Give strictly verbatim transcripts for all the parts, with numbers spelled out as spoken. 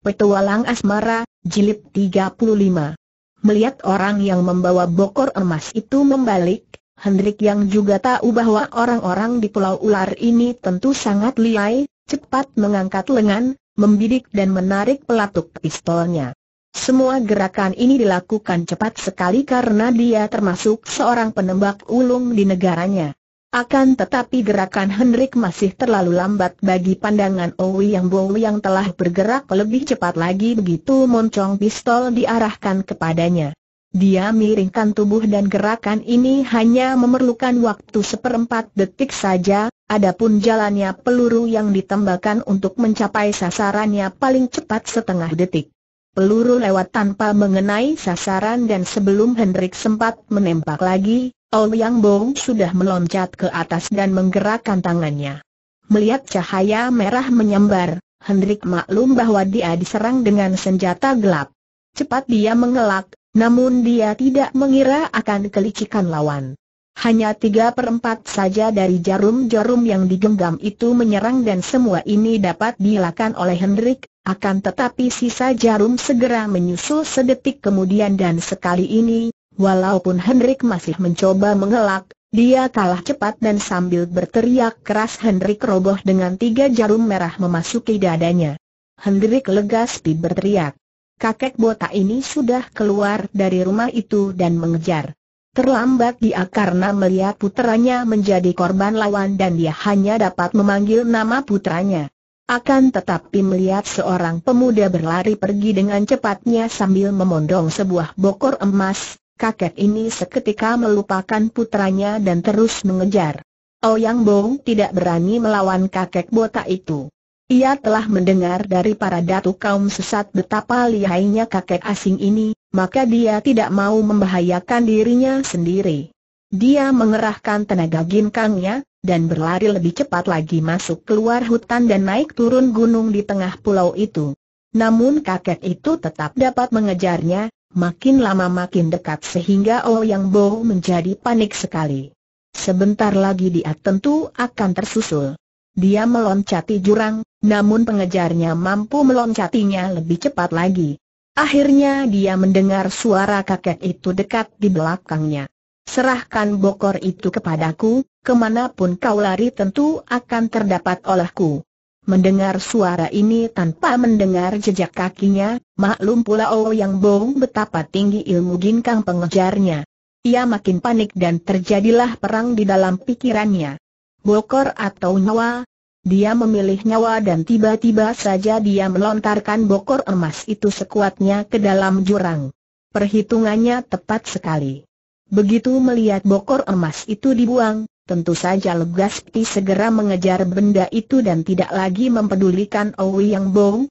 Petualang Asmara, Jilid tiga puluh lima. Melihat orang yang membawa bokor emas itu membalik, Hendrik yang juga tahu bahwa orang-orang di Pulau Ular ini tentu sangat lihai, cepat mengangkat lengan, membidik dan menarik pelatuk pistolnya. Semua gerakan ini dilakukan cepat sekali karena dia termasuk seorang penembak ulung di negaranya. Akan tetapi gerakan Hendrik masih terlalu lambat bagi pandangan Ouyangbo yang telah bergerak lebih cepat lagi. Begitu moncong pistol diarahkan kepadanya, dia miringkan tubuh dan gerakan ini hanya memerlukan waktu seperempat detik saja. Adapun jalannya peluru yang ditembakkan untuk mencapai sasarannya paling cepat setengah detik. Peluru lewat tanpa mengenai sasaran dan sebelum Hendrik sempat menembak lagi, Ouyangbo sudah meloncat ke atas dan menggerakkan tangannya. Melihat cahaya merah menyambar, Hendrik maklum bahwa dia diserang dengan senjata gelap. Cepat dia mengelak, namun dia tidak mengira akan kelicikan lawan. Hanya tiga per empat saja dari jarum-jarum yang digenggam itu menyerang dan semua ini dapat dilakukan oleh Hendrik. Akan tetapi sisa jarum segera menyusul sedetik kemudian dan sekali ini, walaupun Hendrik masih mencoba mengelak, dia kalah cepat dan sambil berteriak keras Hendrik roboh dengan tiga jarum merah memasuki dadanya. Hendrik Legaspi berteriak, "Kakek botak ini sudah keluar dari rumah itu," dan mengejar. Terlambat dia karena melihat putranya menjadi korban lawan dan dia hanya dapat memanggil nama putranya. Akan tetapi melihat seorang pemuda berlari pergi dengan cepatnya sambil memondong sebuah bokor emas, kakek ini seketika melupakan putranya dan terus mengejar. Ouyangbo tidak berani melawan kakek botak itu. Ia telah mendengar dari para datu kaum sesat betapa lihainya kakek asing ini, maka dia tidak mau membahayakan dirinya sendiri. Dia mengerahkan tenaga ginkangnya dan berlari lebih cepat lagi masuk keluar hutan dan naik turun gunung di tengah pulau itu. Namun kakek itu tetap dapat mengejarnya. Makin lama makin dekat sehingga Ouyangbo menjadi panik sekali. Sebentar lagi dia tentu akan tersusul. Dia meloncati jurang, namun pengejarnya mampu meloncatinya lebih cepat lagi. Akhirnya dia mendengar suara kakek itu dekat di belakangnya. "Serahkan bokor itu kepadaku, kemanapun kau lari tentu akan terdapat olehku." Mendengar suara ini tanpa mendengar jejak kakinya, maklum pula Ouyangbo betapa tinggi ilmu ginkang pengejarnya. Ia makin panik dan terjadilah perang di dalam pikirannya. Bokor atau nyawa? Dia memilih nyawa dan tiba-tiba saja dia melontarkan bokor emas itu sekuatnya ke dalam jurang. Perhitungannya tepat sekali. Begitu melihat bokor emas itu dibuang, tentu saja Legaspi segera mengejar benda itu dan tidak lagi mempedulikan Ouyangbo.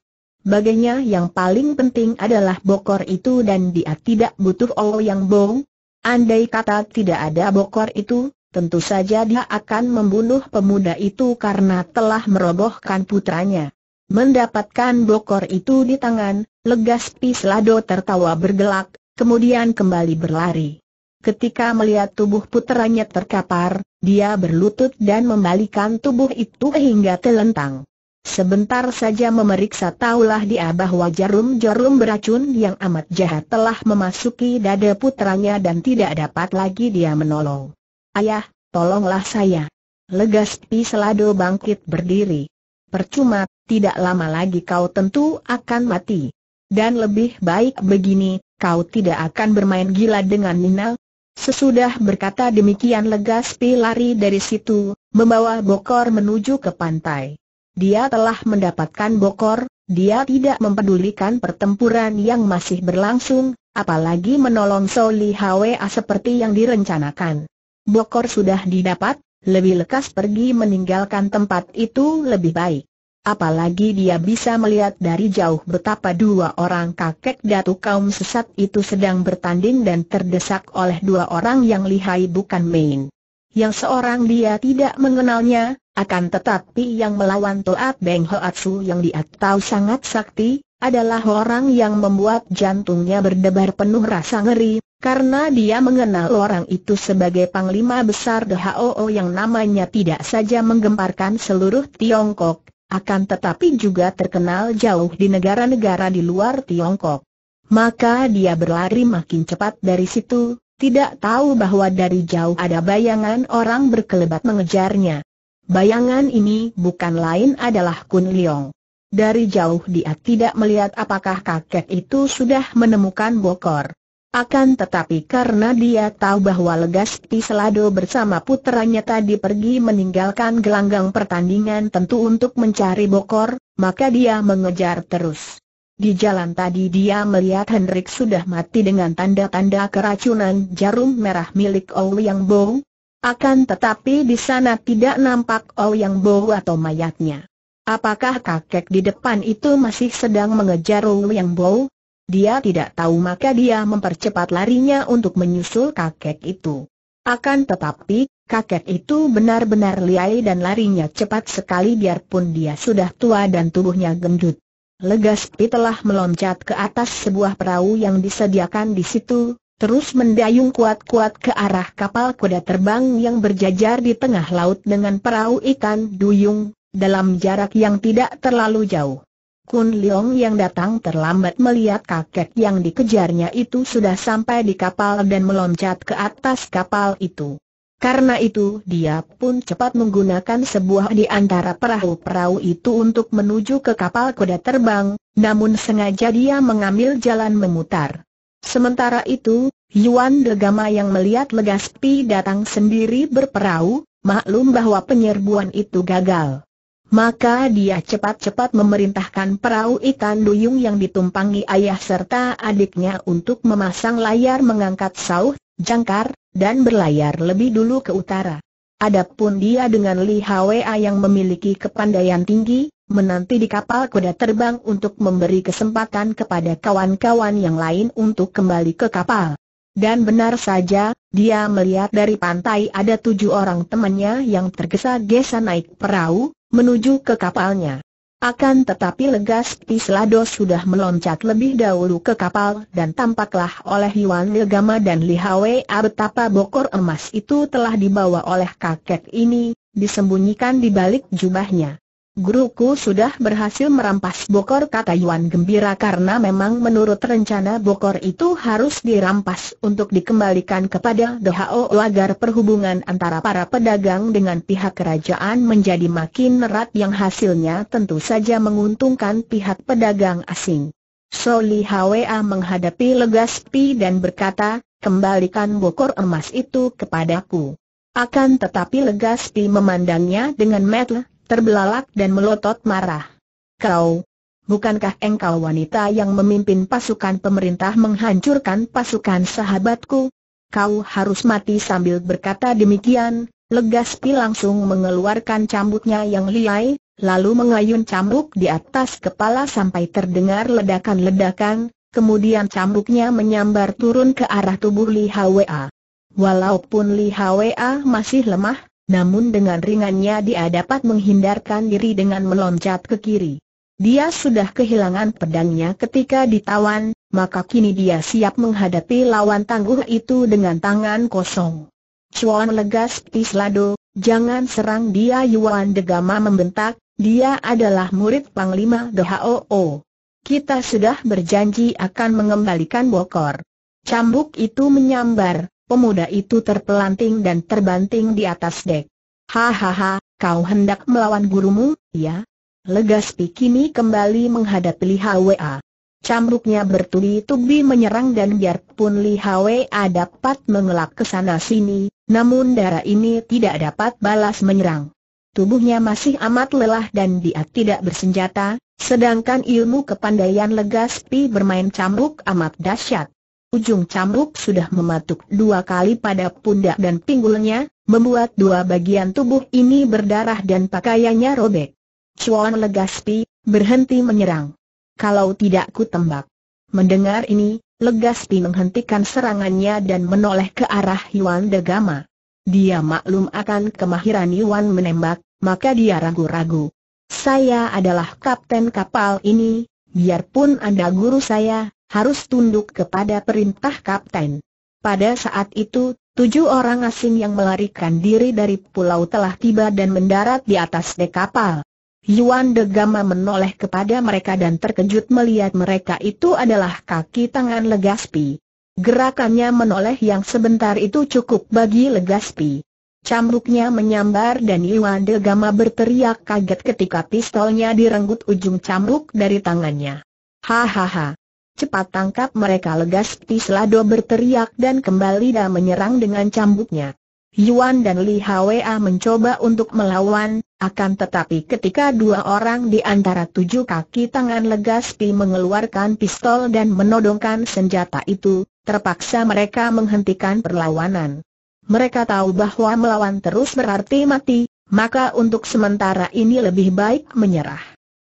Baginya yang paling penting adalah bokor itu dan dia tidak butuh Ouyangbo. Andai kata tidak ada bokor itu, tentu saja dia akan membunuh pemuda itu karena telah merobohkan putranya. Mendapatkan bokor itu di tangan, Legaspi Slado tertawa bergelak, kemudian kembali berlari. Ketika melihat tubuh putranya terkapar, dia berlutut dan membalikan tubuh itu hingga telentang. Sebentar saja memeriksa, taulah dia bahwa jarum-jarum beracun yang amat jahat telah memasuki dada putranya dan tidak dapat lagi dia menolong. "Ayah, tolonglah saya." Legaspi Slado bangkit berdiri. "Percuma, tidak lama lagi kau tentu akan mati. Dan lebih baik begini, kau tidak akan bermain gila dengan Nina." Sesudah berkata demikian Legaspi lari dari situ, membawa bokor menuju ke pantai. Dia telah mendapatkan bokor, dia tidak mempedulikan pertempuran yang masih berlangsung, apalagi menolong So Li Hwa seperti yang direncanakan. Bokor sudah didapat, lebih lekas pergi meninggalkan tempat itu lebih baik. Apalagi dia bisa melihat dari jauh betapa dua orang kakek datu kaum sesat itu sedang bertanding dan terdesak oleh dua orang yang lihai bukan main. Yang seorang dia tidak mengenalnya, akan tetapi yang melawan Toa Beng Hoat Su yang dia tahu sangat sakti, adalah orang yang membuat jantungnya berdebar penuh rasa ngeri, karena dia mengenal orang itu sebagai Panglima Besar The H O O yang namanya tidak saja menggemparkan seluruh Tiongkok, akan tetapi juga terkenal jauh di negara-negara di luar Tiongkok. Maka dia berlari makin cepat dari situ, tidak tahu bahwa dari jauh ada bayangan orang berkelebat mengejarnya. Bayangan ini bukan lain adalah Kun Liong. Dari jauh dia tidak melihat apakah kakek itu sudah menemukan Bokor. Akan tetapi karena dia tahu bahwa Legaspi Slado bersama puteranya tadi pergi meninggalkan gelanggang pertandingan tentu untuk mencari Bokor, maka dia mengejar terus. Di jalan tadi dia melihat Hendrik sudah mati dengan tanda-tanda keracunan jarum merah milik Ouyangbo. Akan tetapi di sana tidak nampak Ouyangbo atau mayatnya. Apakah kakek di depan itu masih sedang mengejar Ouyangbo? Dia tidak tahu, maka dia mempercepat larinya untuk menyusul kakek itu. Akan tetapi, kakek itu benar-benar liai dan larinya cepat sekali biarpun dia sudah tua dan tubuhnya gendut. Legaspi telah meloncat ke atas sebuah perahu yang disediakan di situ, terus mendayung kuat-kuat ke arah kapal kuda terbang yang berjajar di tengah laut dengan perahu ikan duyung, dalam jarak yang tidak terlalu jauh. Kun Liong yang datang terlambat melihat kakek yang dikejarnya itu sudah sampai di kapal dan meloncat ke atas kapal itu. Karena itu dia pun cepat menggunakan sebuah di antara perahu-perahu itu untuk menuju ke kapal kuda terbang, namun sengaja dia mengambil jalan memutar. Sementara itu, Yuan de Gama yang melihat Legaspi datang sendiri berperahu, maklum bahwa penyerbuan itu gagal. Maka dia cepat-cepat memerintahkan perahu ikan duyung yang ditumpangi ayah serta adiknya untuk memasang layar mengangkat sauh, jangkar, dan berlayar lebih dulu ke utara. Adapun dia dengan Nihawea yang memiliki kepandaian tinggi, menanti di kapal kuda terbang untuk memberi kesempatan kepada kawan-kawan yang lain untuk kembali ke kapal. Dan benar saja, dia melihat dari pantai ada tujuh orang temannya yang tergesa-gesa naik perahu, menuju ke kapalnya. Akan tetapi Legaspi Slado sudah meloncat lebih dahulu ke kapal dan tampaklah oleh Yuan de Gama dan Nihawea betapa bokor emas itu telah dibawa oleh kakek ini, disembunyikan di balik jubahnya. Guruku sudah berhasil merampas bokor, kata Yuan gembira, karena memang menurut rencana bokor itu harus dirampas untuk dikembalikan kepada The H O O agar perhubungan antara para pedagang dengan pihak kerajaan menjadi makin erat yang hasilnya tentu saja menguntungkan pihak pedagang asing. So Li Hwa menghadapi Legaspi dan berkata, "Kembalikan bokor emas itu kepadaku." Akan tetapi Legaspi memandangnya dengan mata terbelalak dan melotot marah. "Kau, bukankah engkau wanita yang memimpin pasukan pemerintah menghancurkan pasukan sahabatku? Kau harus mati." Sambil berkata demikian, Legaspi langsung mengeluarkan cambuknya yang liai, lalu mengayun cambuk di atas kepala sampai terdengar ledakan-ledakan, kemudian cambuknya menyambar turun ke arah tubuh Nihawea. Walaupun Nihawea masih lemah, namun dengan ringannya dia dapat menghindarkan diri dengan meloncat ke kiri. Dia sudah kehilangan pedangnya ketika ditawan, maka kini dia siap menghadapi lawan tangguh itu dengan tangan kosong. "Cuan Legaspi Slado, jangan serang dia," Yuan de Gama membentak, "dia adalah murid Panglima The H O O. Kita sudah berjanji akan mengembalikan bokor." Cambuk itu menyambar. Pemuda itu terpelanting dan terbanting di atas dek. "Hahaha, kau hendak melawan gurumu, ya?" Legaspi kini kembali menghadapi Nihawea. Cambuknya bertubi-tubi menyerang dan biarpun Nihawea dapat mengelak ke sana sini, namun darah ini tidak dapat balas menyerang. Tubuhnya masih amat lelah dan dia tidak bersenjata, sedangkan ilmu kepandaian Legaspi bermain cambuk amat dahsyat. Ujung cambuk sudah mematuk dua kali pada pundak dan pinggulnya, membuat dua bagian tubuh ini berdarah dan pakaiannya robek. "Cuan Legaspi, berhenti menyerang. Kalau tidak ku tembak." Mendengar ini, Legaspi menghentikan serangannya dan menoleh ke arah Yuan de Gama. Dia maklum akan kemahiran Yuan menembak, maka dia ragu-ragu. "Saya adalah kapten kapal ini, biarpun Anda guru saya, harus tunduk kepada perintah kapten." Pada saat itu, tujuh orang asing yang melarikan diri dari pulau telah tiba dan mendarat di atas dek kapal. Yuan de Gama menoleh kepada mereka dan terkejut melihat mereka itu adalah kaki tangan Legaspi. Gerakannya menoleh yang sebentar itu cukup bagi Legaspi. Camruknya menyambar dan Yuan de Gama berteriak kaget ketika pistolnya direnggut ujung camruk dari tangannya. Hahaha. Cepat tangkap mereka, Legaspi Slado berteriak dan kembali dia menyerang dengan cambuknya. Yuan dan Nihawea mencoba untuk melawan, akan tetapi ketika dua orang di antara tujuh kaki tangan Legaspi mengeluarkan pistol dan menodongkan senjata itu, terpaksa mereka menghentikan perlawanan. Mereka tahu bahwa melawan terus berarti mati, maka untuk sementara ini lebih baik menyerah.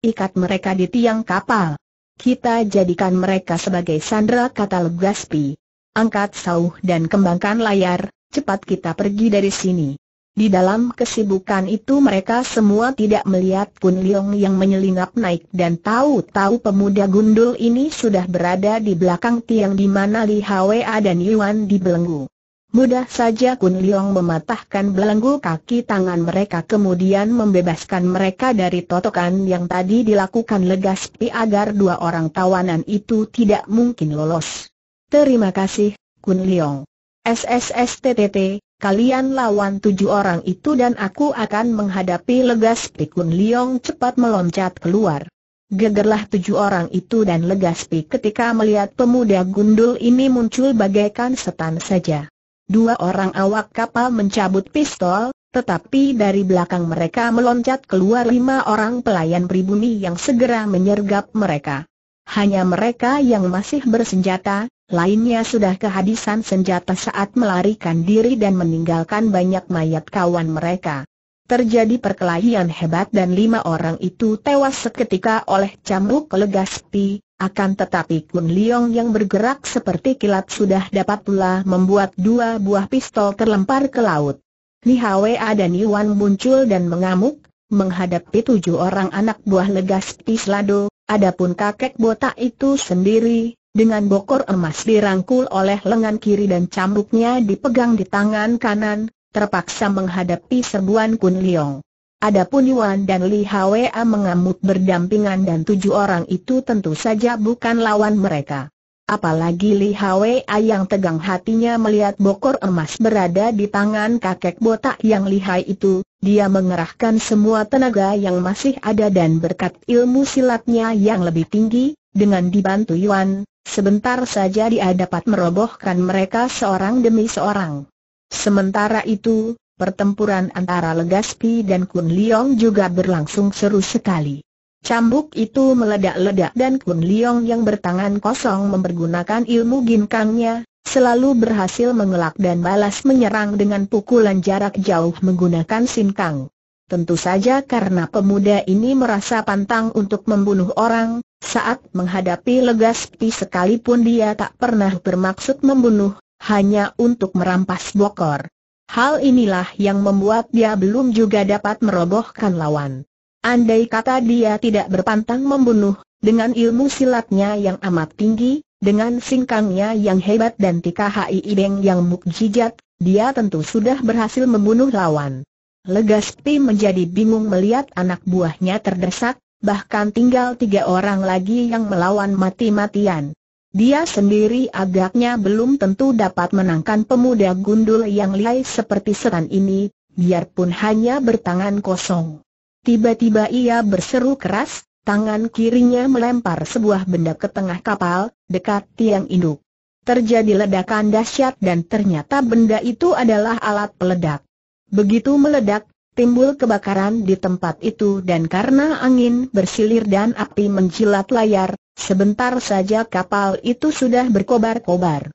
Ikat mereka di tiang kapal. Kita jadikan mereka sebagai sandera, kata Legaspi. Angkat sauh dan kembangkan layar. Cepat kita pergi dari sini. Di dalam kesibukan itu mereka semua tidak melihat Kun Liong yang menyelinap naik dan tahu-tahu pemuda gundul ini sudah berada di belakang tiang di mana Nihawea dan Yuan dibelenggu. Mudah saja Kun Liong mematahkan belenggu kaki tangan mereka kemudian membebaskan mereka dari totokan yang tadi dilakukan Legaspi agar dua orang tawanan itu tidak mungkin lolos. Terima kasih, Kun Liong. S S S T T T, kalian lawan tujuh orang itu dan aku akan menghadapi Legaspi. Kun Liong cepat meloncat keluar. Gegerlah tujuh orang itu dan Legaspi ketika melihat pemuda gundul ini muncul bagaikan setan saja. Dua orang awak kapal mencabut pistol, tetapi dari belakang mereka meloncat keluar lima orang pelayan pribumi yang segera menyergap mereka. Hanya mereka yang masih bersenjata. Lainnya sudah kehabisan senjata saat melarikan diri dan meninggalkan banyak mayat kawan mereka. Terjadi perkelahian hebat dan lima orang itu tewas seketika oleh cambuk Legaspi. Akan tetapi Kun Liong yang bergerak seperti kilat sudah dapat pula membuat dua buah pistol terlempar ke laut. Nihawea dan Yuan muncul dan mengamuk, menghadapi tujuh orang anak buah Legaspi Slado. Adapun kakek botak itu sendiri dengan bokor emas dirangkul oleh lengan kiri dan cambuknya dipegang di tangan kanan, terpaksa menghadapi serbuan Kun Liong. Adapun Yuan dan Nihawea mengamuk berdampingan dan tujuh orang itu tentu saja bukan lawan mereka. Apalagi Nihawea yang tegang hatinya melihat bokor emas berada di tangan kakek botak yang lihai itu, dia mengerahkan semua tenaga yang masih ada dan berkat ilmu silatnya yang lebih tinggi, dengan dibantu Yuan, sebentar saja dia dapat merobohkan mereka seorang demi seorang. Sementara itu, pertempuran antara Legaspi dan Kun Liong juga berlangsung seru sekali. Cambuk itu meledak-ledak dan Kun Liong yang bertangan kosong mempergunakan ilmu ginkangnya, selalu berhasil mengelak dan balas menyerang dengan pukulan jarak jauh menggunakan sinkang. Tentu saja karena pemuda ini merasa pantang untuk membunuh orang, saat menghadapi Legaspi sekalipun dia tak pernah bermaksud membunuh, hanya untuk merampas bokor. Hal inilah yang membuat dia belum juga dapat merobohkan lawan. Andai kata dia tidak berpantang membunuh, dengan ilmu silatnya yang amat tinggi, dengan singkangnya yang hebat dan tika hai ideng yang mukjizat, dia tentu sudah berhasil membunuh lawan. Legaspi menjadi bingung melihat anak buahnya terdesak. Bahkan tinggal tiga orang lagi yang melawan mati-matian. Dia sendiri agaknya belum tentu dapat menangkan pemuda gundul yang lihai seperti setan ini, biarpun hanya bertangan kosong. Tiba-tiba ia berseru keras, tangan kirinya melempar sebuah benda ke tengah kapal, dekat tiang induk. Terjadi ledakan dahsyat dan ternyata benda itu adalah alat peledak. Begitu meledak, timbul kebakaran di tempat itu dan karena angin bersilir dan api menjilat layar, sebentar saja kapal itu sudah berkobar-kobar.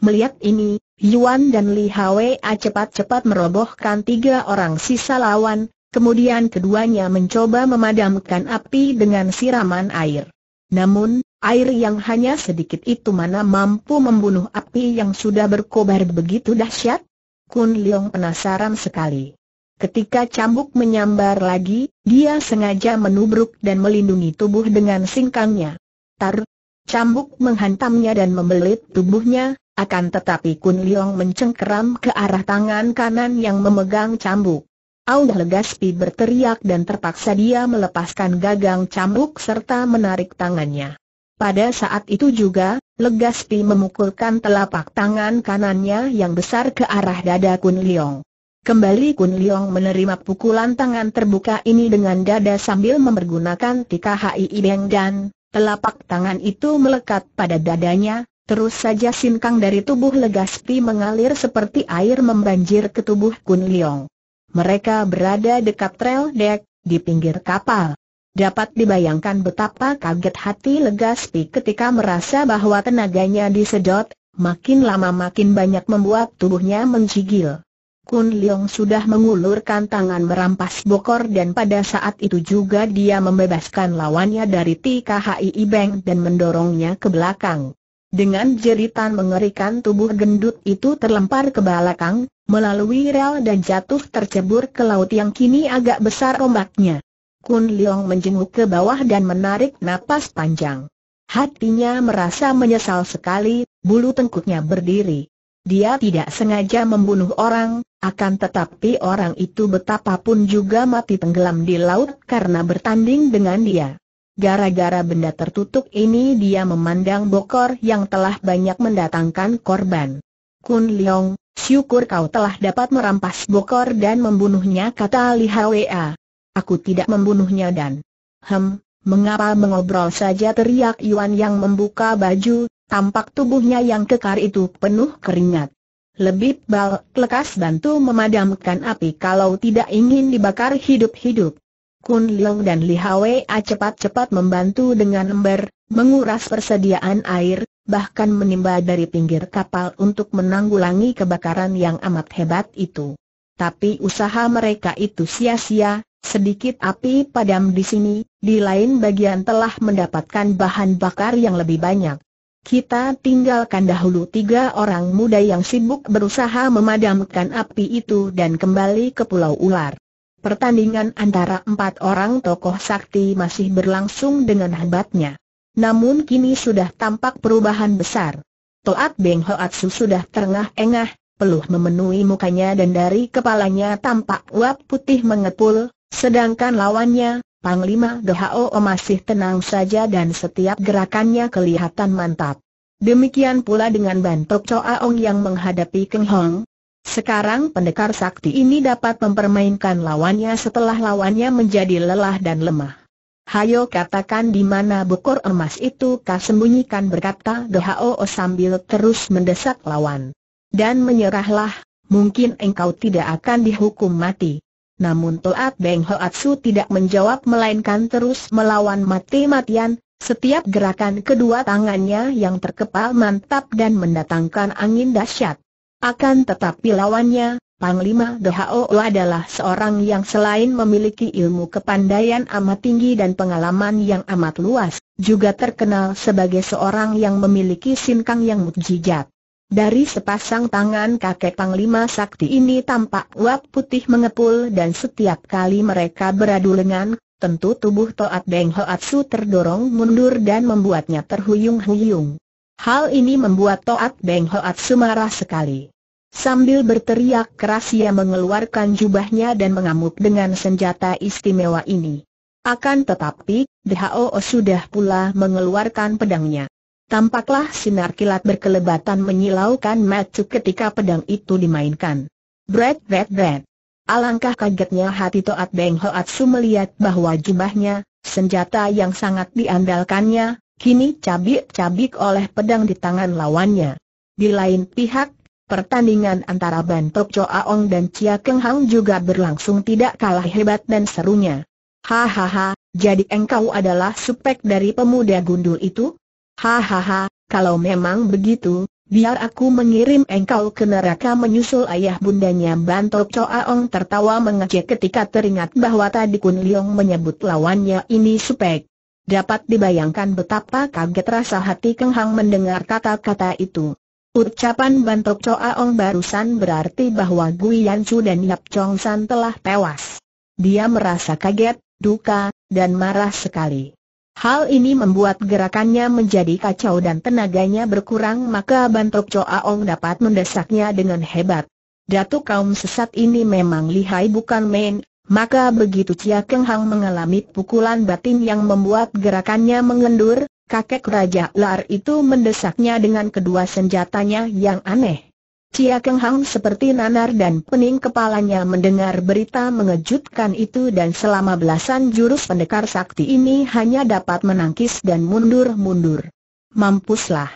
Melihat ini, Yuan dan Nihawea cepat-cepat merobohkan tiga orang sisa lawan, kemudian keduanya mencoba memadamkan api dengan siraman air. Namun, air yang hanya sedikit itu mana mampu membunuh api yang sudah berkobar begitu dahsyat? Kun Liong penasaran sekali. Ketika cambuk menyambar lagi, dia sengaja menubruk dan melindungi tubuh dengan singkangnya. Tar! Cambuk menghantamnya dan membelit tubuhnya, akan tetapi Kun Liong mencengkeram ke arah tangan kanan yang memegang cambuk. Aung Legaspi berteriak dan terpaksa dia melepaskan gagang cambuk serta menarik tangannya. Pada saat itu juga, Legaspi memukulkan telapak tangan kanannya yang besar ke arah dada Kun Liong. Kembali Kun Liong menerima pukulan tangan terbuka ini dengan dada sambil mempergunakan tika Hai Beng dan telapak tangan itu melekat pada dadanya. Terus saja sinkang dari tubuh Legaspi mengalir seperti air membanjir ke tubuh Kun Liong. Mereka berada dekat rel dek, di pinggir kapal. Dapat dibayangkan betapa kaget hati Legaspi ketika merasa bahwa tenaganya disedot, makin lama makin banyak membuat tubuhnya menggigil. Kun Liong sudah mengulurkan tangan merampas bokor dan pada saat itu juga dia membebaskan lawannya dari tika Hai Beng dan mendorongnya ke belakang. Dengan jeritan mengerikan tubuh gendut itu terlempar ke belakang, melalui rel dan jatuh tercebur ke laut yang kini agak besar ombaknya. Kun Liong menjenguk ke bawah dan menarik napas panjang. Hatinya merasa menyesal sekali, bulu tengkuknya berdiri. Dia tidak sengaja membunuh orang, akan tetapi orang itu betapapun juga mati tenggelam di laut karena bertanding dengan dia. Gara-gara benda tertutup ini dia memandang bokor yang telah banyak mendatangkan korban. Kun Liong, syukur kau telah dapat merampas bokor dan membunuhnya, kata Nihawea. Aku tidak membunuhnya dan... Hem, mengapa mengobrol saja, teriak Yuan yang membuka baju, tampak tubuhnya yang kekar itu penuh keringat. Lebih baik lekas bantu memadamkan api kalau tidak ingin dibakar hidup-hidup. Kun Liong dan Nihawea cepat-cepat membantu dengan ember, menguras persediaan air, bahkan menimba dari pinggir kapal untuk menanggulangi kebakaran yang amat hebat itu. Tapi usaha mereka itu sia-sia. Sedikit api padam di sini, di lain bagian telah mendapatkan bahan bakar yang lebih banyak. Kita tinggalkan dahulu tiga orang muda yang sibuk berusaha memadamkan api itu dan kembali ke Pulau Ular. Pertandingan antara empat orang tokoh sakti masih berlangsung dengan hebatnya. Namun kini sudah tampak perubahan besar. Toa Beng Hoat Su sudah terengah-engah, peluh memenuhi mukanya dan dari kepalanya tampak uap putih mengepul. Sedangkan lawannya, Panglima Dohao masih tenang saja dan setiap gerakannya kelihatan mantap. Demikian pula dengan Bantok Cho Aung yang menghadapi Keng Hang. Sekarang pendekar sakti ini dapat mempermainkan lawannya setelah lawannya menjadi lelah dan lemah. Hayo katakan di mana bokor emas itu kau sembunyikan, berkata Dohao sambil terus mendesak lawan. Dan menyerahlah, mungkin engkau tidak akan dihukum mati. Namun Toa Beng Hoat Su tidak menjawab melainkan terus melawan mati-matian. Setiap gerakan kedua tangannya yang terkepal mantap dan mendatangkan angin dahsyat. Akan tetapi lawannya, Panglima Dohao adalah seorang yang selain memiliki ilmu kepandaian amat tinggi dan pengalaman yang amat luas, juga terkenal sebagai seorang yang memiliki sinkang yang mukjizat. Dari sepasang tangan kakek Panglima Sakti ini tampak uap putih mengepul dan setiap kali mereka beradu lengan, tentu tubuh Toa Beng Hoat Su terdorong mundur dan membuatnya terhuyung-huyung. Hal ini membuat Toa Beng Hoat Su marah sekali. Sambil berteriak keras ia mengeluarkan jubahnya dan mengamuk dengan senjata istimewa ini. Akan tetapi, Dohao sudah pula mengeluarkan pedangnya. Tampaklah sinar kilat berkelebatan menyilaukan mata ketika pedang itu dimainkan. Bret bret bret. Alangkah kagetnya hati Toa Beng Hoat Su melihat bahwa jubahnya, senjata yang sangat diandalkannya, kini cabik-cabik oleh pedang di tangan lawannya. Di lain pihak, pertandingan antara Bantok Cho Aung dan Cia Keng Hang juga berlangsung tidak kalah hebat dan serunya. Hahaha, jadi engkau adalah suspek dari pemuda gundul itu? Hahaha, kalau memang begitu, biar aku mengirim engkau ke neraka menyusul ayah bundanya. Bantok Cho Aung tertawa mengejek ketika teringat bahwa tadi Kun Liong menyebut lawannya ini suspek. Dapat dibayangkan betapa kaget rasa hati Keng Hang mendengar kata-kata itu. Ucapan Bantok Cho Aung barusan berarti bahwa Gui Yan Cu dan Yap Cong San telah tewas. Dia merasa kaget, duka, dan marah sekali. Hal ini membuat gerakannya menjadi kacau dan tenaganya berkurang, maka Bantok Cho Aung dapat mendesaknya dengan hebat. Datuk kaum sesat ini memang lihai bukan main. Maka begitu Cia Keng Hang mengalami pukulan batin yang membuat gerakannya mengendur, kakek Raja Ular itu mendesaknya dengan kedua senjatanya yang aneh. Cia Keng Hang seperti nanar dan pening kepalanya mendengar berita mengejutkan itu, dan selama belasan jurus pendekar sakti ini hanya dapat menangkis dan mundur-mundur. Mampuslah.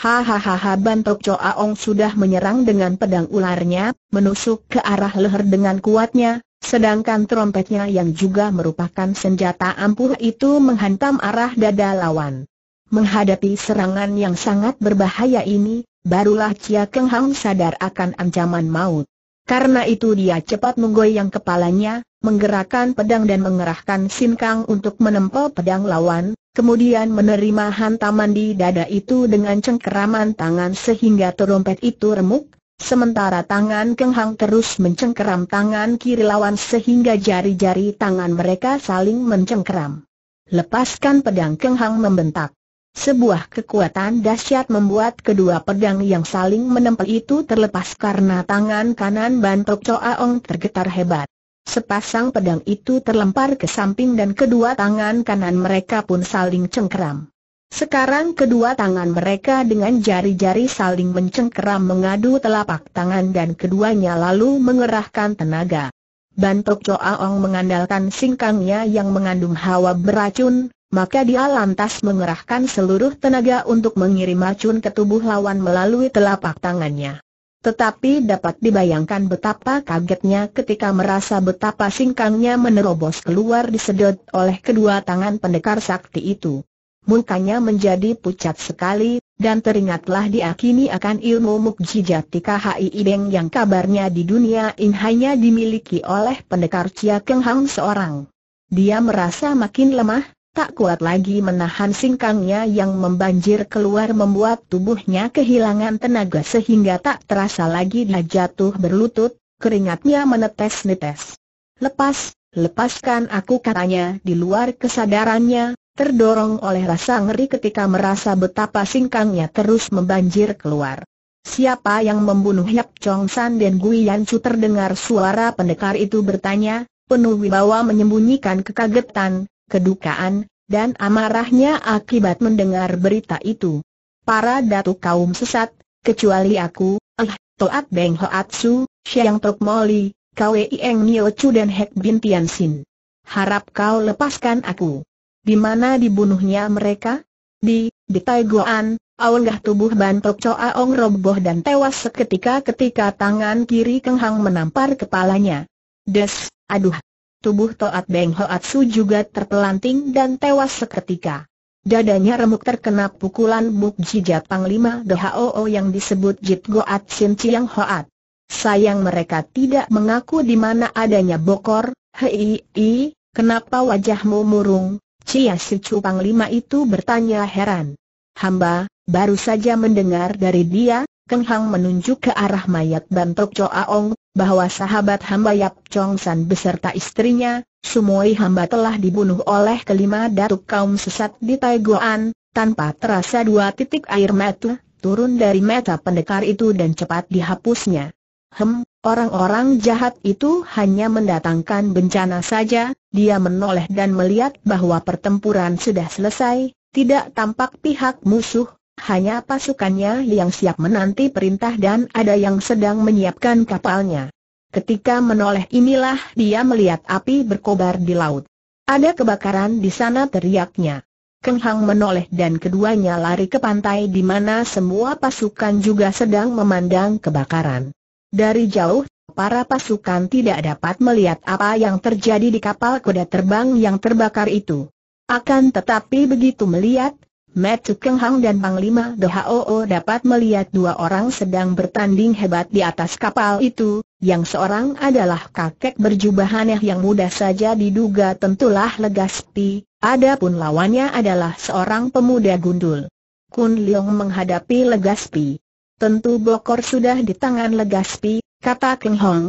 Hahaha, Bantok Cho Aung sudah menyerang dengan pedang ularnya, menusuk ke arah leher dengan kuatnya, sedangkan trompetnya yang juga merupakan senjata ampuh itu menghantam arah dada lawan. Menghadapi serangan yang sangat berbahaya ini, barulah Cia Keng Hang sadar akan ancaman maut. Karena itu dia cepat menggoyang kepalanya, menggerakkan pedang dan mengerahkan sinkang untuk menempel pedang lawan. Kemudian menerima hantaman di dada itu dengan cengkeraman tangan sehingga trompet itu remuk, sementara tangan Keng Hang terus mencengkeram tangan kiri lawan sehingga jari-jari tangan mereka saling mencengkeram. "Lepaskan pedang!" Keng Hang membentak. Sebuah kekuatan dahsyat membuat kedua pedang yang saling menempel itu terlepas karena tangan kanan Bantok Cho Aung tergetar hebat. Sepasang pedang itu terlempar ke samping dan kedua tangan kanan mereka pun saling cengkeram. Sekarang kedua tangan mereka dengan jari-jari saling mencengkeram mengadu telapak tangan dan keduanya lalu mengerahkan tenaga. Bantok Cho Aung mengandalkan singkangnya yang mengandung hawa beracun, maka dia lantas mengerahkan seluruh tenaga untuk mengirim racun ke tubuh lawan melalui telapak tangannya. Tetapi dapat dibayangkan betapa kagetnya ketika merasa betapa singkangnya menerobos keluar disedot oleh kedua tangan pendekar sakti itu. Mukanya menjadi pucat sekali, dan teringatlah dia kini akan ilmu mukjizat Tika Hai Ideng yang kabarnya di dunia ini hanya dimiliki oleh pendekar Cia Keng Hang seorang. Dia merasa makin lemah, tak kuat lagi menahan singkangnya yang membanjir keluar membuat tubuhnya kehilangan tenaga sehingga tak terasa lagi dia jatuh berlutut, keringatnya menetes-netes. "Lepas, lepaskan aku," katanya di luar kesadarannya, terdorong oleh rasa ngeri ketika merasa betapa singkangnya terus membanjir keluar. "Siapa yang membunuh Yap Cong San dan Gui Yan Cu?" terdengar suara pendekar itu bertanya, penuh wibawa menyembunyikan kekagetan, kedukaan, dan amarahnya akibat mendengar berita itu. "Para datuk kaum sesat, kecuali aku, eh, Toa Beng Hoat Su, Siang Tok Moli, Kwe Eng Nio Cu dan Hek Bin Tian Sin. Harap kau lepaskan aku." "Di mana dibunuhnya mereka?" Di, di Tai Goan." Aunggah tubuh Bantok Cho Aung roboh dan tewas seketika ketika tangan kiri Keng Hang menampar kepalanya. Des, aduh. Tubuh Toa Beng Hoat Su juga terpelanting dan tewas seketika. Dadanya remuk terkena pukulan mukjizat Panglima Dohao yang disebut Jit Goat Sin Chiang Hoat. Sayang mereka tidak mengaku di mana adanya bokor. "Hei, i, kenapa wajahmu murung?" Cia Si Cu Panglima itu bertanya heran. "Hamba baru saja mendengar dari dia," Keng Hang menunjuk ke arah mayat Bantok Cho Aung, "bahwa sahabat hamba Yap Cong San beserta istrinya, sumoi hamba telah dibunuh oleh kelima datuk kaum sesat di Tai Goan." Tanpa terasa dua titik air mata turun dari mata pendekar itu dan cepat dihapusnya. "Hem, orang-orang jahat itu hanya mendatangkan bencana saja." Dia menoleh dan melihat bahwa pertempuran sudah selesai, tidak tampak pihak musuh. Hanya pasukannya yang siap menanti perintah dan ada yang sedang menyiapkan kapalnya. Ketika menoleh inilah dia melihat api berkobar di laut. "Ada kebakaran di sana!" teriaknya. Keng Hang menoleh dan keduanya lari ke pantai di mana semua pasukan juga sedang memandang kebakaran. Dari jauh, para pasukan tidak dapat melihat apa yang terjadi di kapal kuda terbang yang terbakar itu. Akan tetapi begitu melihat, Mata Keng Hang dan Panglima Dohao dapat melihat dua orang sedang bertanding hebat di atas kapal itu, yang seorang adalah kakek berjubah aneh yang mudah saja diduga tentulah Legaspi, adapun lawannya adalah seorang pemuda gundul. Kun Liong menghadapi Legaspi. "Tentu bokor sudah di tangan Legaspi," kata Keng Hang.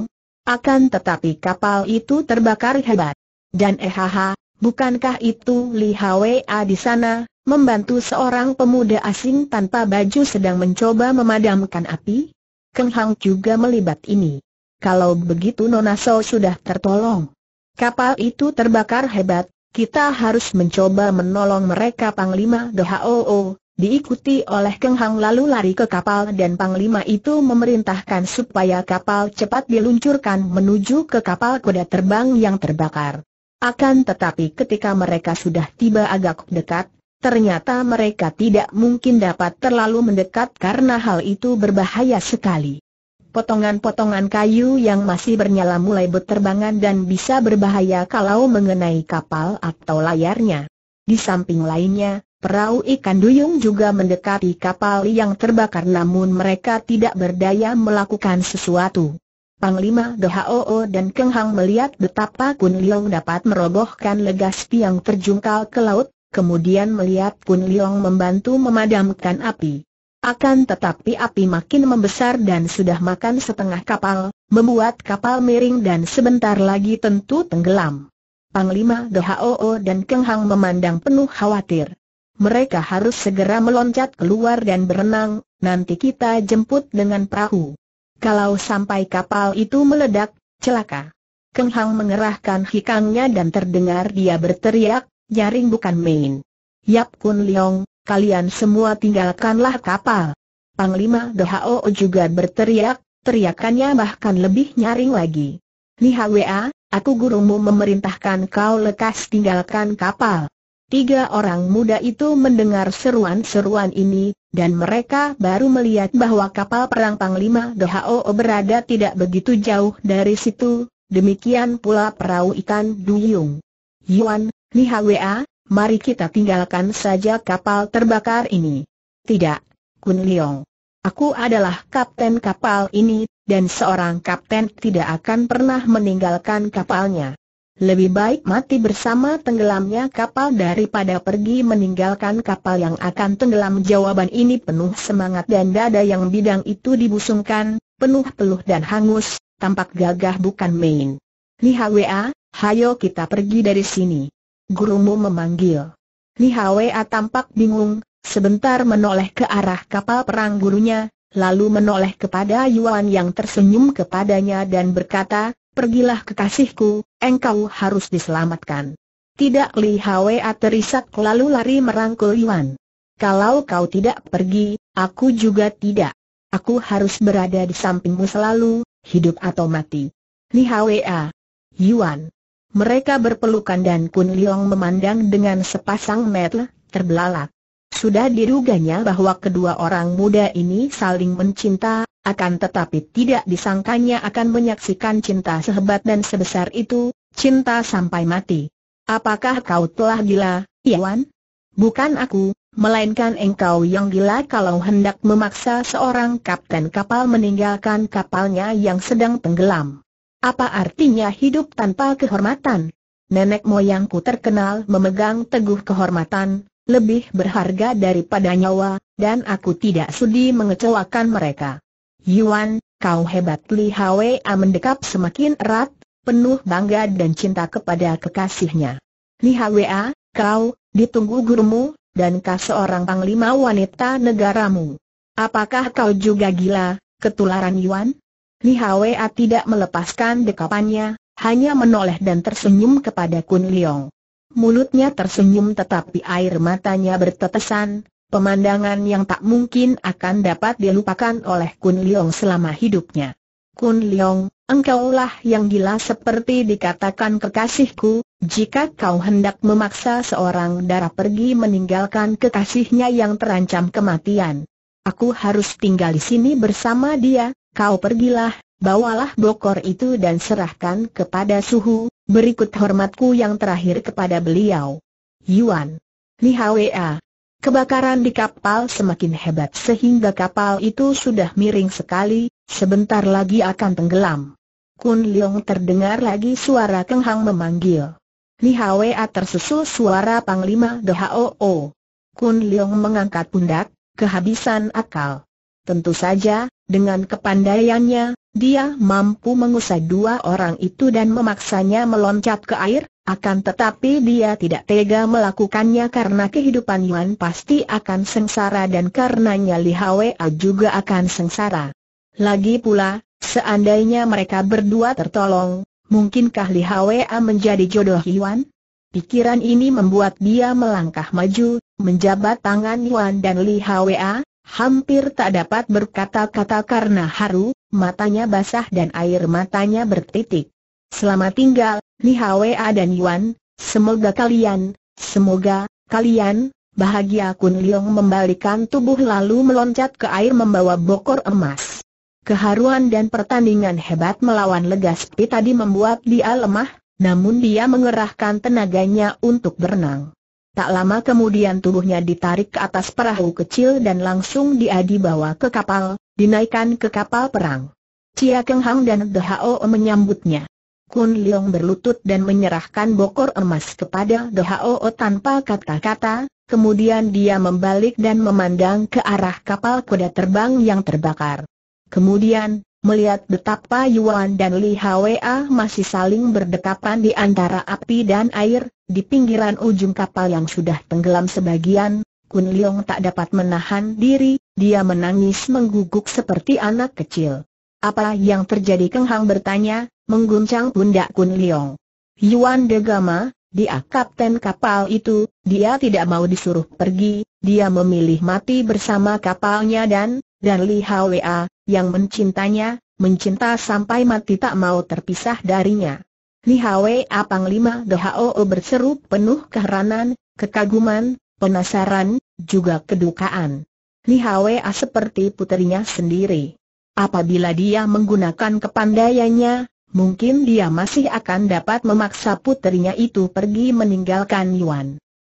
"Akan tetapi kapal itu terbakar hebat. Dan ehaha, bukankah itu Nihawea di sana?" Membantu seorang pemuda asing tanpa baju sedang mencoba memadamkan api. Keng Hang juga melibat ini. Kalau begitu Nona So sudah tertolong. Kapal itu terbakar hebat, kita harus mencoba menolong mereka. Panglima Dohao diikuti oleh Keng Hang lalu lari ke kapal dan Panglima itu memerintahkan supaya kapal cepat diluncurkan menuju ke kapal kuda terbang yang terbakar. Akan tetapi ketika mereka sudah tiba agak dekat, ternyata mereka tidak mungkin dapat terlalu mendekat karena hal itu berbahaya sekali. Potongan-potongan kayu yang masih bernyala mulai berterbangan dan bisa berbahaya kalau mengenai kapal atau layarnya. Di samping lainnya, perahu ikan duyung juga mendekati kapal yang terbakar namun mereka tidak berdaya melakukan sesuatu. Panglima Dohao dan Keng Hang melihat betapa Kun Liong dapat merobohkan Legaspi yang terjungkal ke laut, kemudian melihat Kun Liong membantu memadamkan api. Akan tetapi api makin membesar dan sudah makan setengah kapal, membuat kapal miring dan sebentar lagi tentu tenggelam. Panglima Dohao dan Keng Hang memandang penuh khawatir. Mereka harus segera meloncat keluar dan berenang, nanti kita jemput dengan perahu. Kalau sampai kapal itu meledak, celaka. Keng Hang mengerahkan hikangnya dan terdengar dia berteriak, "Nyaring bukan main. Yap Kun Liong, kalian semua tinggalkanlah kapal." Panglima Dohao juga berteriak, teriakannya bahkan lebih nyaring lagi. "Nihawea, aku gurumu memerintahkan kau lekas tinggalkan kapal." Tiga orang muda itu mendengar seruan-seruan ini, dan mereka baru melihat bahwa kapal perang Panglima Dohao berada tidak begitu jauh dari situ, demikian pula perahu ikan duyung. "Yuan, Nihawea, mari kita tinggalkan saja kapal terbakar ini." "Tidak, Kun Liong. Aku adalah kapten kapal ini, dan seorang kapten tidak akan pernah meninggalkan kapalnya. Lebih baik mati bersama tenggelamnya kapal daripada pergi meninggalkan kapal yang akan tenggelam." Jawaban ini penuh semangat dan dada yang bidang itu dibusungkan, penuh peluh dan hangus, tampak gagah bukan main. "Nihawea, hayo kita pergi dari sini. Gurumu memanggil." Nihawea tampak bingung, sebentar menoleh ke arah kapal perang gurunya, lalu menoleh kepada Yuan yang tersenyum kepadanya dan berkata, "Pergilah kekasihku, engkau harus diselamatkan." "Tidak." Nihawea terisak lalu lari merangkul Yuan. "Kalau kau tidak pergi, aku juga tidak. Aku harus berada di sampingmu selalu, hidup atau mati." "Nihawea, Yuan." Mereka berpelukan dan Kun Liong memandang dengan sepasang mata terbelalak. Sudah diruganya bahwa kedua orang muda ini saling mencinta, akan tetapi tidak disangkanya akan menyaksikan cinta sehebat dan sebesar itu, cinta sampai mati. "Apakah kau telah gila, Yuan?" "Bukan aku, melainkan engkau yang gila kalau hendak memaksa seorang kapten kapal meninggalkan kapalnya yang sedang tenggelam. Apa artinya hidup tanpa kehormatan? Nenek moyangku terkenal memegang teguh kehormatan, lebih berharga daripada nyawa, dan aku tidak sudi mengecewakan mereka." "Yuan, kau hebat." Nihawea mendekap semakin erat, penuh bangga dan cinta kepada kekasihnya. "Nihawea, kau ditunggu gurumu, dan kau seorang panglima wanita negaramu. Apakah kau juga gila, ketularan Yuan?" Nihawea tidak melepaskan dekapannya, hanya menoleh dan tersenyum kepada Kun Liong. Mulutnya tersenyum tetapi air matanya bertetesan, pemandangan yang tak mungkin akan dapat dilupakan oleh Kun Liong selama hidupnya. "Kun Liong, engkaulah yang gila seperti dikatakan kekasihku, jika kau hendak memaksa seorang dara pergi meninggalkan kekasihnya yang terancam kematian. Aku harus tinggal di sini bersama dia. Kau pergilah, bawalah bokor itu dan serahkan kepada suhu, berikut hormatku yang terakhir kepada beliau." "Yuan." "Nihawea." Kebakaran di kapal semakin hebat sehingga kapal itu sudah miring sekali, sebentar lagi akan tenggelam. Kun Liong terdengar lagi suara Keng Hang memanggil. Nihawea tersusul suara Panglima Dohao. Kun Liong mengangkat pundak, kehabisan akal. Tentu saja, dengan kepandaiannya, dia mampu mengusai dua orang itu dan memaksanya meloncat ke air, akan tetapi dia tidak tega melakukannya karena kehidupan Yuan pasti akan sengsara dan karenanya Nihawea juga akan sengsara. Lagi pula, seandainya mereka berdua tertolong, mungkinkah Nihawea menjadi jodoh Yuan? Pikiran ini membuat dia melangkah maju, menjabat tangan Yuan dan Nihawea, hampir tak dapat berkata-kata karena haru, matanya basah dan air matanya bertitik. Selamat tinggal, Nihawea dan Yuan, semoga kalian, semoga, kalian, bahagia. Kun Liong membalikan tubuh lalu meloncat ke air membawa bokor emas. Keharuan dan pertandingan hebat melawan Legaspi tadi membuat dia lemah, namun dia mengerahkan tenaganya untuk berenang. Tak lama kemudian tubuhnya ditarik ke atas perahu kecil dan langsung dia dibawa ke kapal, dinaikkan ke kapal perang. Cia Keng Hang dan The H O O menyambutnya. Kun Liong berlutut dan menyerahkan bokor emas kepada The H O O tanpa kata-kata, kemudian dia membalik dan memandang ke arah kapal kuda terbang yang terbakar. Kemudian, melihat betapa Yuan dan Nihawea masih saling berdekapan di antara api dan air, di pinggiran ujung kapal yang sudah tenggelam sebagian, Kun Liong tak dapat menahan diri, dia menangis mengguguk seperti anak kecil. Apa yang terjadi? Keng Hang bertanya, mengguncang pundak Kun Liong. Yuan de Gama, dia kapten kapal itu, dia tidak mau disuruh pergi, dia memilih mati bersama kapalnya dan, dan Nihawea, yang mencintanya, mencinta sampai mati tak mau terpisah darinya. Nihawea Panglima Dohao berseru penuh keheranan, kekaguman, penasaran, juga kedukaan. Nihawea seperti putrinya sendiri. Apabila dia menggunakan kepandaiannya, mungkin dia masih akan dapat memaksa putrinya itu pergi meninggalkan Yuan.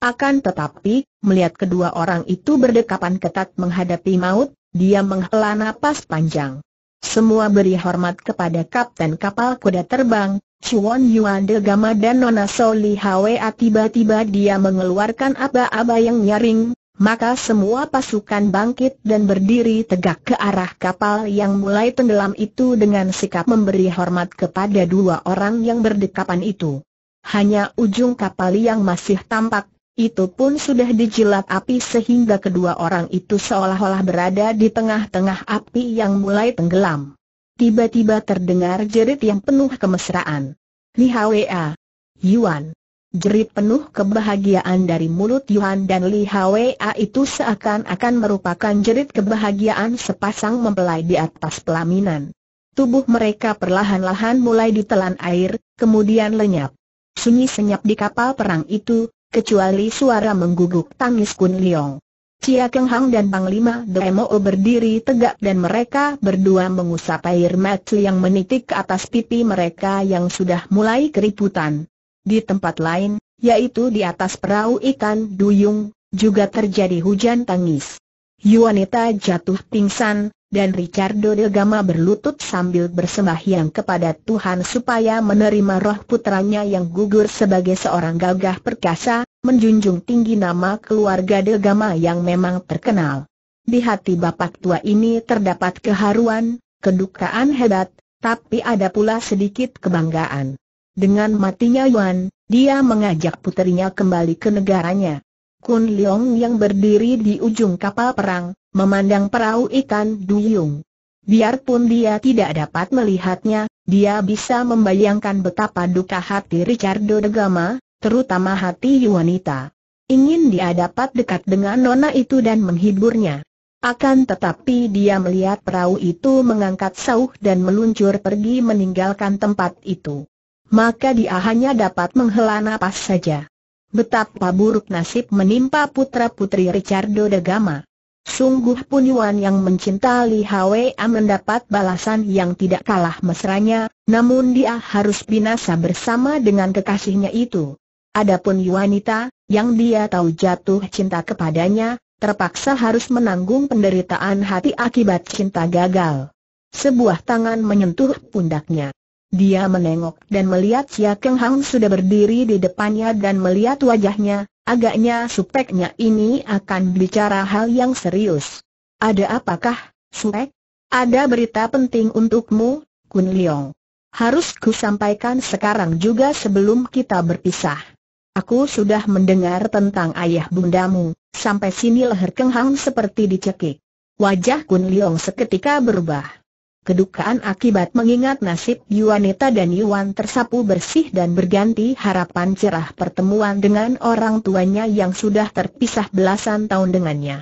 Akan tetapi, melihat kedua orang itu berdekapan ketat menghadapi maut, dia menghela napas panjang. Semua beri hormat kepada kapten kapal kuda terbang, Chuan Yuan de Gama dan Nona So Li Hwa. Tiba-tiba dia mengeluarkan aba-aba yang nyaring, maka semua pasukan bangkit dan berdiri tegak ke arah kapal yang mulai tenggelam itu dengan sikap memberi hormat kepada dua orang yang berdekapan itu. Hanya ujung kapal yang masih tampak, itu pun sudah dijilat api sehingga kedua orang itu seolah-olah berada di tengah-tengah api yang mulai tenggelam. Tiba-tiba terdengar jerit yang penuh kemesraan. Nihawea, Yuan. Jerit penuh kebahagiaan dari mulut Yuan dan Nihawea itu seakan-akan merupakan jerit kebahagiaan sepasang mempelai di atas pelaminan. Tubuh mereka perlahan-lahan mulai ditelan air, kemudian lenyap. Sunyi senyap di kapal perang itu, kecuali suara mengguguk tangis Kun Liong. Cia Keng Hang dan Panglima Dohao berdiri tegak dan mereka berdua mengusap air mata yang menitik ke atas pipi mereka yang sudah mulai keriputan. Di tempat lain, yaitu di atas perahu ikan duyung, juga terjadi hujan tangis. Yuanita jatuh pingsan, dan Ricardo de Gama berlutut sambil bersembahyang kepada Tuhan supaya menerima roh putranya yang gugur sebagai seorang gagah perkasa, menjunjung tinggi nama keluarga de Gama yang memang terkenal. Di hati bapak tua ini terdapat keharuan, kedukaan hebat, tapi ada pula sedikit kebanggaan. Dengan matinya Yuan, dia mengajak putrinya kembali ke negaranya. Kun Liong yang berdiri di ujung kapal perang, memandang perahu ikan duyung. Biarpun dia tidak dapat melihatnya, dia bisa membayangkan betapa duka hati Ricardo de Gama, terutama hati Yuanita. Ingin dia dapat dekat dengan nona itu dan menghiburnya. Akan tetapi dia melihat perahu itu mengangkat sauh dan meluncur pergi meninggalkan tempat itu. Maka dia hanya dapat menghela napas saja. Betapa buruk nasib menimpa putra-putri Ricardo de Gama. Sungguh pun Yuan yang mencinta Nihawea mendapat balasan yang tidak kalah mesranya, namun dia harus binasa bersama dengan kekasihnya itu. Adapun Yuanita, yang dia tahu jatuh cinta kepadanya, terpaksa harus menanggung penderitaan hati akibat cinta gagal. Sebuah tangan menyentuh pundaknya. Dia menengok dan melihat Cia Keng Hang sudah berdiri di depannya dan melihat wajahnya, agaknya supeknya ini akan bicara hal yang serius. Ada apakah, supek? Ada berita penting untukmu, Kun Liong. Harus ku sampaikan sekarang juga sebelum kita berpisah. Aku sudah mendengar tentang ayah bundamu, sampai sini leher Keng Hang seperti dicekik. Wajah Kun Liong seketika berubah. kedukaan akibat mengingat nasib Yuanita dan Yuan tersapu bersih dan berganti harapan cerah pertemuan dengan orang tuanya yang sudah terpisah belasan tahun dengannya.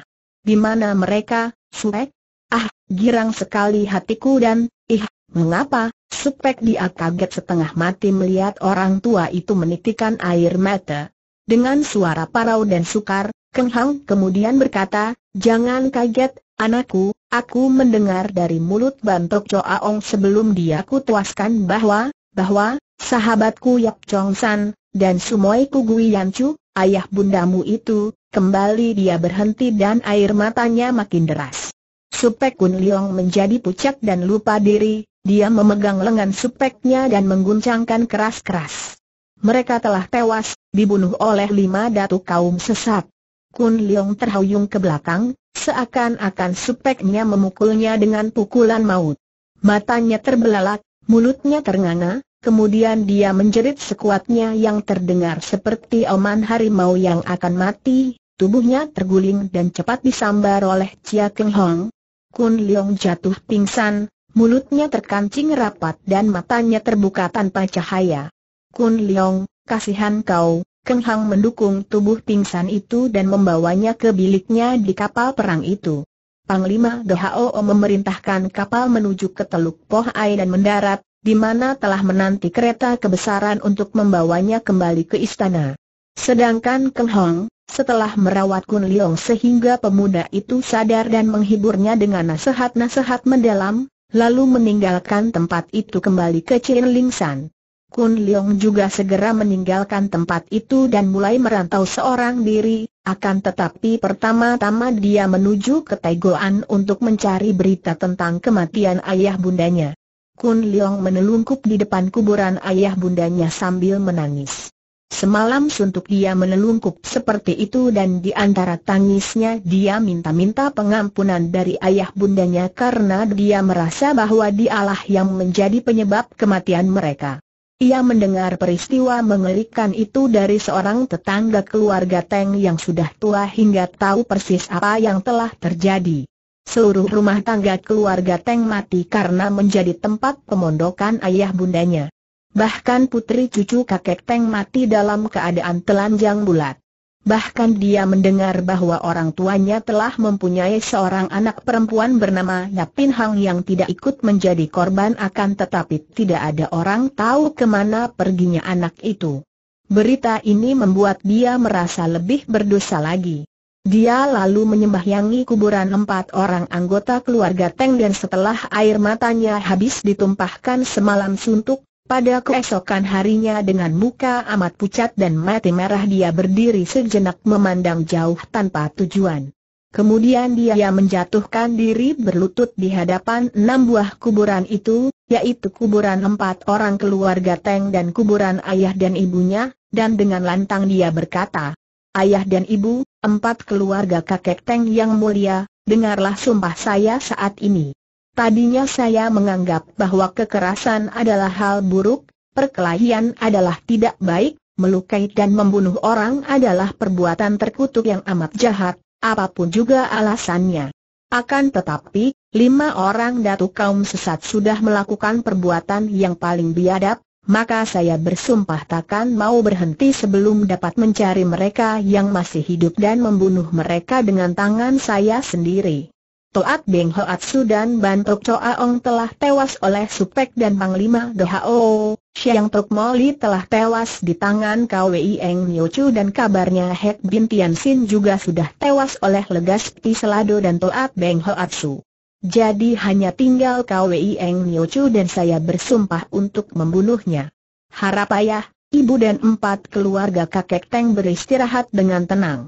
Di mana mereka, Supek? Ah, girang sekali hatiku dan, ih, mengapa, Supek? Dia kaget setengah mati melihat orang tua itu menitikan air mata. Dengan suara parau dan sukar, Keng Hang kemudian berkata, "Jangan kaget, anakku, aku mendengar dari mulut Bantok Cho Aung sebelum dia kutuaskan bahwa, bahwa, sahabatku Yap Cong San, dan sumoiku Gui Yan Cu, ayah bundamu itu." Kembali dia berhenti dan air matanya makin deras. Supek Kun Liong menjadi pucat dan lupa diri, dia memegang lengan supeknya dan mengguncangkan keras-keras. Mereka telah tewas, dibunuh oleh lima datu kaum sesat. Kun Liong terhuyung ke belakang, seakan-akan supeknya memukulnya dengan pukulan maut. Matanya terbelalak, mulutnya ternganga, kemudian dia menjerit sekuatnya yang terdengar seperti oman harimau yang akan mati. Tubuhnya terguling dan cepat disambar oleh Cia Keng Hong. Kun Liong jatuh pingsan, mulutnya terkancing rapat dan matanya terbuka tanpa cahaya. "Kun Liong, kasihan kau." Keng Hang mendukung tubuh pingsan itu dan membawanya ke biliknya di kapal perang itu. Panglima Dohao memerintahkan kapal menuju ke Teluk Pohai dan mendarat, di mana telah menanti kereta kebesaran untuk membawanya kembali ke istana. Sedangkan Keng Hang, setelah merawat Kun Liong sehingga pemuda itu sadar dan menghiburnya dengan nasihat-nasihat mendalam, lalu meninggalkan tempat itu kembali ke Cian Ling San. Kun Liong juga segera meninggalkan tempat itu dan mulai merantau seorang diri, akan tetapi pertama-tama dia menuju ke Tai Goan untuk mencari berita tentang kematian ayah bundanya. Kun Liong menelungkup di depan kuburan ayah bundanya sambil menangis. Semalam suntuk dia menelungkup seperti itu dan di antara tangisnya dia minta-minta pengampunan dari ayah bundanya karena dia merasa bahwa dialah yang menjadi penyebab kematian mereka. Ia mendengar peristiwa mengerikan itu dari seorang tetangga keluarga Teng yang sudah tua hingga tahu persis apa yang telah terjadi. Seluruh rumah tangga keluarga Teng mati karena menjadi tempat pemondokan ayah bundanya. Bahkan putri cucu kakek Teng mati dalam keadaan telanjang bulat. Bahkan dia mendengar bahwa orang tuanya telah mempunyai seorang anak perempuan bernama Yap Cong San yang tidak ikut menjadi korban, akan tetapi tidak ada orang tahu kemana perginya anak itu. Berita ini membuat dia merasa lebih berdosa lagi. Dia lalu menyembahyangi kuburan empat orang anggota keluarga Teng dan setelah air matanya habis ditumpahkan semalam suntuk, pada keesokan harinya dengan muka amat pucat dan mata merah dia berdiri sejenak memandang jauh tanpa tujuan. Kemudian dia menjatuhkan diri berlutut di hadapan enam buah kuburan itu, yaitu kuburan empat orang keluarga Teng dan kuburan ayah dan ibunya, dan dengan lantang dia berkata, "Ayah dan ibu, empat keluarga kakek Teng yang mulia, dengarlah sumpah saya saat ini. Tadinya saya menganggap bahwa kekerasan adalah hal buruk, perkelahian adalah tidak baik, melukai dan membunuh orang adalah perbuatan terkutuk yang amat jahat, apapun juga alasannya. Akan tetapi, lima orang datu kaum sesat sudah melakukan perbuatan yang paling biadab, maka saya bersumpah takkan mau berhenti sebelum dapat mencari mereka yang masih hidup dan membunuh mereka dengan tangan saya sendiri." Toa Beng Hoat Su dan Bantok Cho Aung telah tewas oleh Supek dan Panglima Dohao. Siang Tok Moli telah tewas di tangan Kwe Eng Nio Cu dan kabarnya Hek Bin Tian Sin juga sudah tewas oleh Legaspi Slado dan Toa Beng Hoat Su. Jadi hanya tinggal Kwe Eng Nio Cu dan saya bersumpah untuk membunuhnya. Harap ayah, ibu dan empat keluarga kakek Teng beristirahat dengan tenang.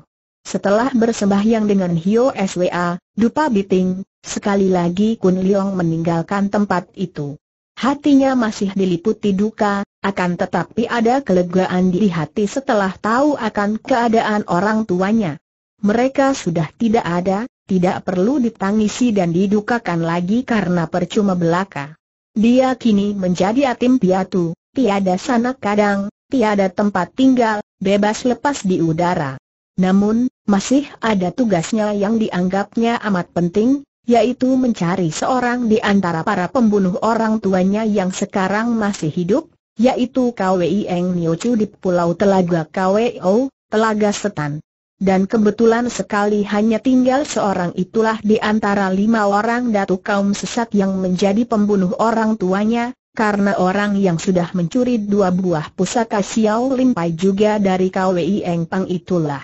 Setelah bersembahyang dengan Hio Swa, dupa biting, sekali lagi Kun Liong meninggalkan tempat itu. Hatinya masih diliputi duka, akan tetapi ada kelegaan di hati setelah tahu akan keadaan orang tuanya. Mereka sudah tidak ada, tidak perlu ditangisi dan didukakan lagi karena percuma belaka. Dia kini menjadi yatim piatu, tiada sanak kadang, tiada tempat tinggal, bebas lepas di udara. Namun, masih ada tugasnya yang dianggapnya amat penting, yaitu mencari seorang di antara para pembunuh orang tuanya yang sekarang masih hidup, yaitu Kwe Eng Nio Cu di Pulau Telaga Kwo, Telaga Setan. Dan kebetulan sekali hanya tinggal seorang itulah di antara lima orang datu kaum sesat yang menjadi pembunuh orang tuanya, karena orang yang sudah mencuri dua buah pusaka Xiao Lim Pai juga dari Kwe Eng Pang itulah.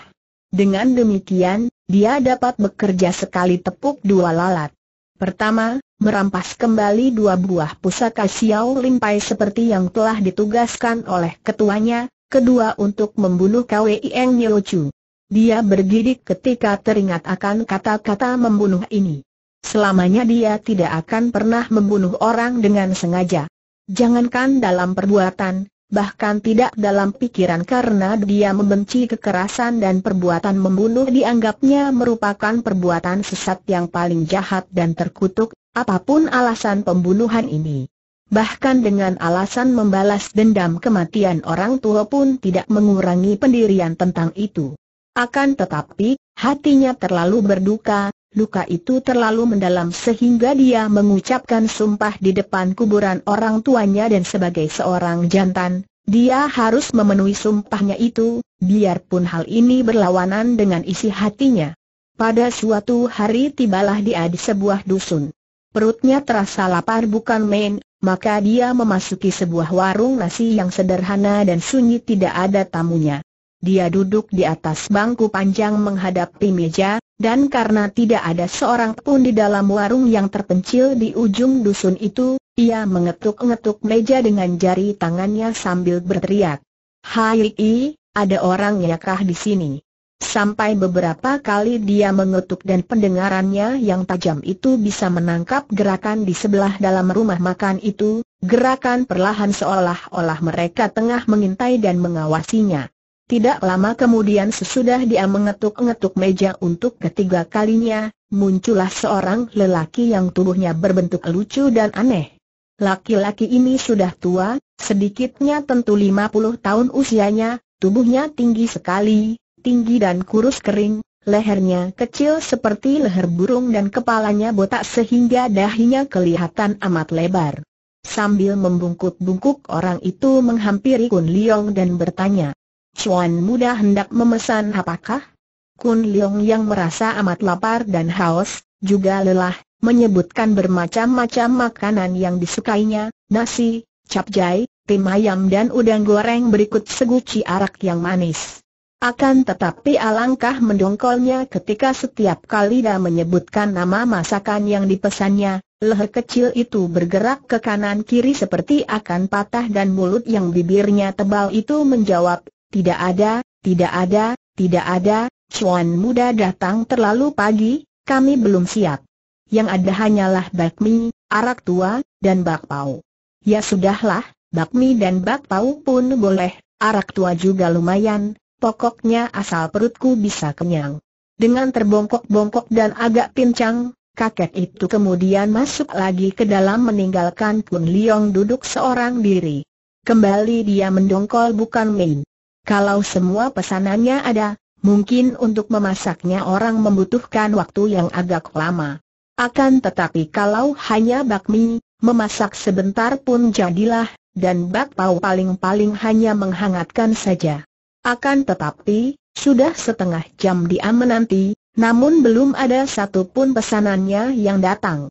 Dengan demikian, dia dapat bekerja sekali tepuk dua lalat. Pertama, merampas kembali dua buah pusaka Xiao Lim Pai seperti yang telah ditugaskan oleh ketuanya. Kedua, untuk membunuh Kwe Eng Nio Cu. Dia bergidik ketika teringat akan kata-kata membunuh ini. Selamanya dia tidak akan pernah membunuh orang dengan sengaja. Jangankan dalam perbuatan, bahkan tidak dalam pikiran, karena dia membenci kekerasan dan perbuatan membunuh dianggapnya merupakan perbuatan sesat yang paling jahat dan terkutuk, apapun alasan pembunuhan ini. Bahkan dengan alasan membalas dendam kematian orang tua pun tidak mengurangi pendirian tentang itu. Akan tetapi, hatinya terlalu berduka, luka itu terlalu mendalam sehingga dia mengucapkan sumpah di depan kuburan orang tuanya, dan sebagai seorang jantan, dia harus memenuhi sumpahnya itu, biarpun hal ini berlawanan dengan isi hatinya. Pada suatu hari tibalah dia di sebuah dusun. Perutnya terasa lapar bukan main, maka dia memasuki sebuah warung nasi yang sederhana dan sunyi, tidak ada tamunya. Dia duduk di atas bangku panjang menghadapi meja, dan karena tidak ada seorang pun di dalam warung yang terpencil di ujung dusun itu, ia mengetuk-ngetuk meja dengan jari tangannya sambil berteriak, "Hai, ada orang yakah di sini?" Sampai beberapa kali dia mengetuk dan pendengarannya yang tajam itu bisa menangkap gerakan di sebelah dalam rumah makan itu, gerakan perlahan seolah-olah mereka tengah mengintai dan mengawasinya. Tidak lama kemudian sesudah dia mengetuk-ngetuk meja untuk ketiga kalinya, muncullah seorang lelaki yang tubuhnya berbentuk lucu dan aneh. Laki-laki ini sudah tua, sedikitnya tentu lima puluh tahun usianya, tubuhnya tinggi sekali, tinggi dan kurus kering, lehernya kecil seperti leher burung dan kepalanya botak sehingga dahinya kelihatan amat lebar. Sambil membungkuk-bungkuk orang itu menghampiri Kun Liong dan bertanya, "Tuan muda hendak memesan apakah?" Kun Liong yang merasa amat lapar dan haus, juga lelah, menyebutkan bermacam-macam makanan yang disukainya, nasi, capcay, tim ayam dan udang goreng berikut seguci arak yang manis. Akan tetapi alangkah mendongkolnya ketika setiap kali dia menyebutkan nama masakan yang dipesannya, leher kecil itu bergerak ke kanan-kiri seperti akan patah dan mulut yang bibirnya tebal itu menjawab, "Tidak ada, tidak ada, tidak ada, Tuan muda datang terlalu pagi, kami belum siap. Yang ada hanyalah bakmi, arak tua, dan bakpao." "Ya sudahlah, bakmi dan bakpao pun boleh, arak tua juga lumayan, pokoknya asal perutku bisa kenyang." Dengan terbongkok-bongkok dan agak pincang, kakek itu kemudian masuk lagi ke dalam meninggalkan Kun Liong duduk seorang diri. Kembali dia mendongkol bukan main. Kalau semua pesanannya ada, mungkin untuk memasaknya orang membutuhkan waktu yang agak lama. Akan tetapi kalau hanya bakmi, memasak sebentar pun jadilah, dan bakpao paling-paling hanya menghangatkan saja. Akan tetapi, sudah setengah jam dia menanti, namun belum ada satupun pesanannya yang datang.